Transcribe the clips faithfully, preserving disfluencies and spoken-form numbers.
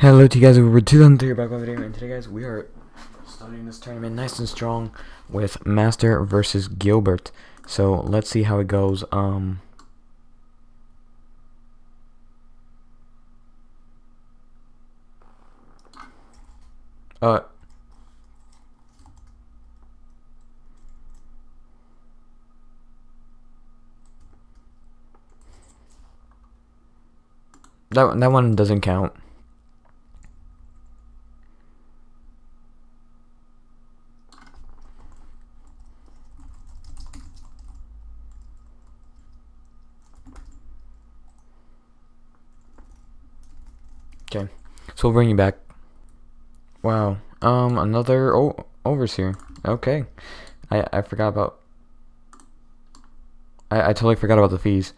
Hello to you guys, we're two thousand three back on the video, and today guys we are starting this tournament nice and strong with Master versus Gilbert. So let's see how it goes. Um Uh That that one doesn't count. Okay, so we'll bring you back. Wow, um, another o overseer. Okay, I I forgot about. I I totally forgot about the fees.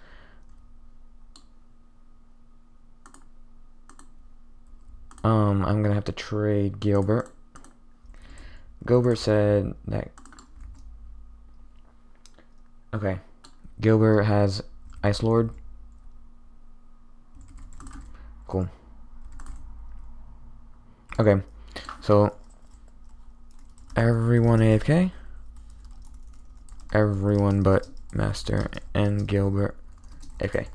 Um, I'm gonna have to trade Gilbert. Gilbert said that. Okay, Gilbert has Ice Lord. Cool. Okay, so everyone A F K, everyone but Master and Gilbert A F K.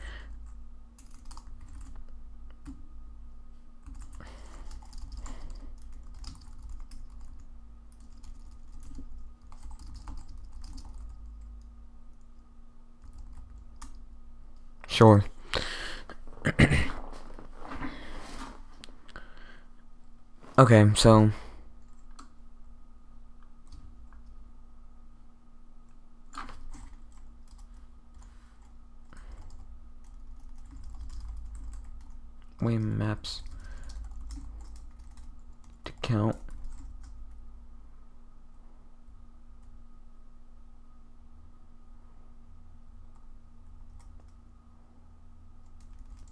Sure. Okay, so we maps to count.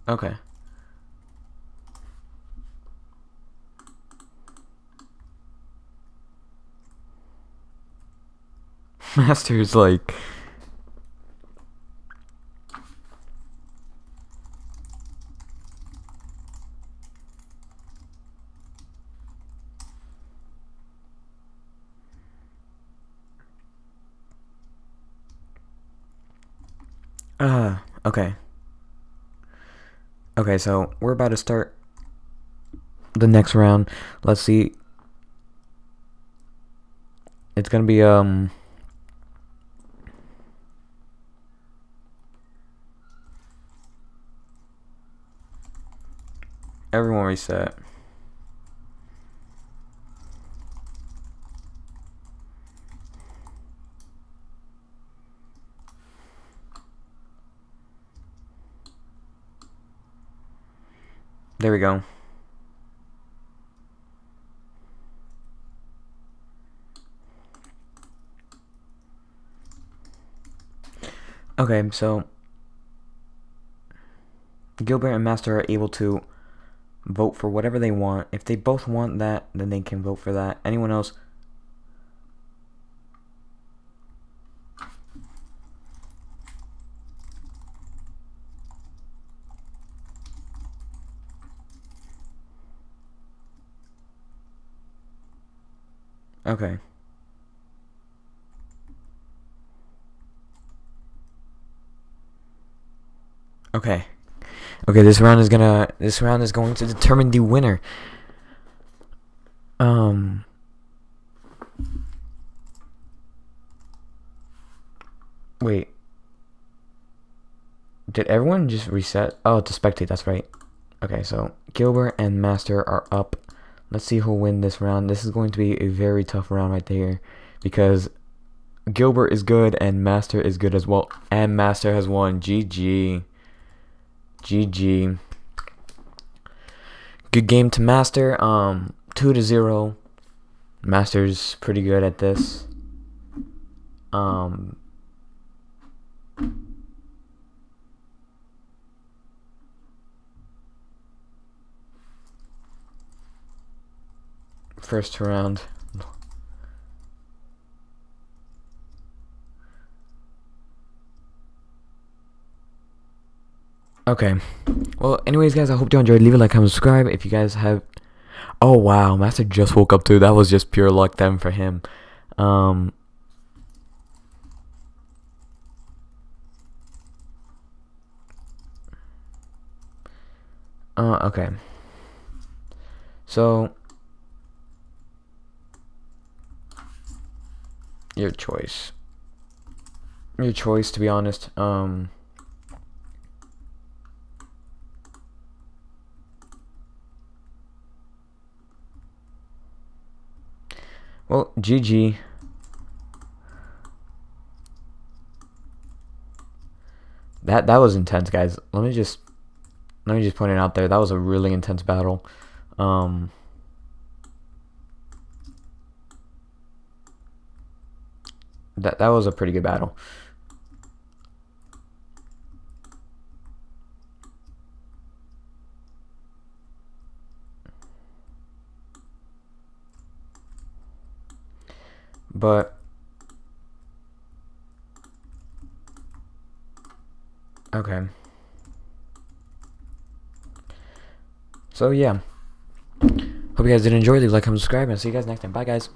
Okay. Master's like Ah, uh, okay. Okay, so we're about to start the next round. Let's see. It's gonna be um everyone reset. There we go. Okay, so Gilbert and Master are able to vote for whatever they want. If they both want that, then they can vote for that. Anyone else? Okay. Okay. Okay, this round is gonna this round is going to determine the winner. Um Wait. Did everyone just reset? Oh, to spectate, that's right. Okay, so Gilbert and Master are up. Let's see who'll win this round. This is going to be a very tough round right there because Gilbert is good and Master is good as well. And Master has won. G G. G G. Good game to Master. Um, two to zero. Master's pretty good at this. Um. First round. Okay. Well, anyways, guys, I hope you enjoyed. Leave a like, comment, subscribe. If you guys have... Oh, wow. Master just woke up, too. That was just pure luck then for him. Um... Uh, okay. So, your choice. Your choice, to be honest. Um, well, G G. That that was intense, guys. Let me just. Let me just point it out there. That was a really intense battle. Um, that that was a pretty good battle. But okay. So yeah, hope you guys did enjoy. Leave a like, comment, subscribe, and I'll see you guys next time. Bye, guys.